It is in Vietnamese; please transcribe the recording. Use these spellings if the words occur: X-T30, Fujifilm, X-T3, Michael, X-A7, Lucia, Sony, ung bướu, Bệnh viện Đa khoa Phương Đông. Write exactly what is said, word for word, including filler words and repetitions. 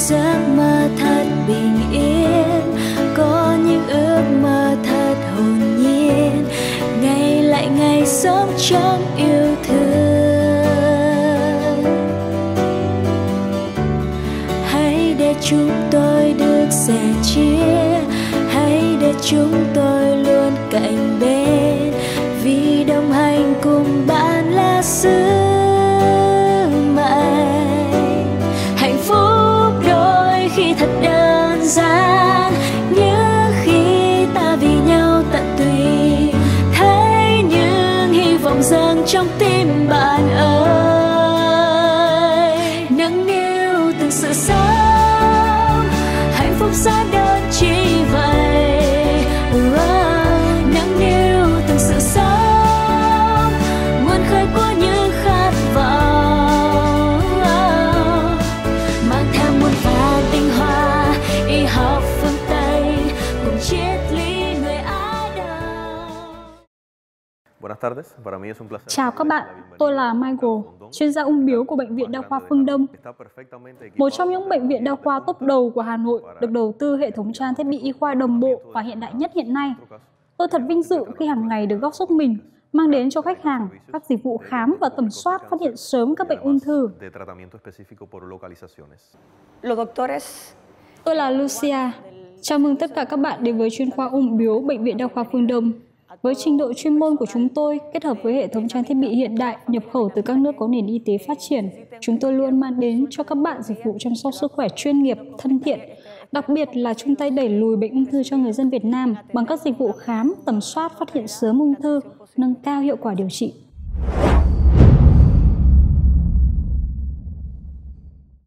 giấc mơ thật bình yên, có những ước mơ thật hồn nhiên, ngày lại ngày sống trong yêu thương. Hãy để chúng tôi được sẻ chia, hãy để chúng tôi luôn cạnh bên, vì đồng hành cùng bạn là sứ mệnh. Hạnh phúc đôi khi thật đơn giản, như khi ta vì nhau tận tụy, thấy những hy vọng dâng trong tim bạn ơi. Nâng niu từng sự sống, hạnh phúc ra đơn chỉ vậy. Nâng niu từng sự sống, chào các bạn, tôi là Michael, chuyên gia ung bướu của Bệnh viện Đa khoa Phương Đông, một trong những bệnh viện đa khoa top đầu của Hà Nội, được đầu tư hệ thống trang thiết bị y khoa đồng bộ và hiện đại nhất hiện nay. Tôi thật vinh dự khi hàng ngày được góp sức mình, mang đến cho khách hàng các dịch vụ khám và tầm soát phát hiện sớm các bệnh ung thư. Tôi là Lucia, chào mừng tất cả các bạn đến với chuyên khoa ung bướu Bệnh viện Đa khoa Phương Đông. Với trình độ chuyên môn của chúng tôi, kết hợp với hệ thống trang thiết bị hiện đại nhập khẩu từ các nước có nền y tế phát triển, chúng tôi luôn mang đến cho các bạn dịch vụ chăm sóc sức khỏe chuyên nghiệp, thân thiện, đặc biệt là chung tay đẩy lùi bệnh ung thư cho người dân Việt Nam bằng các dịch vụ khám, tầm soát, phát hiện sớm ung thư, nâng cao hiệu quả điều trị.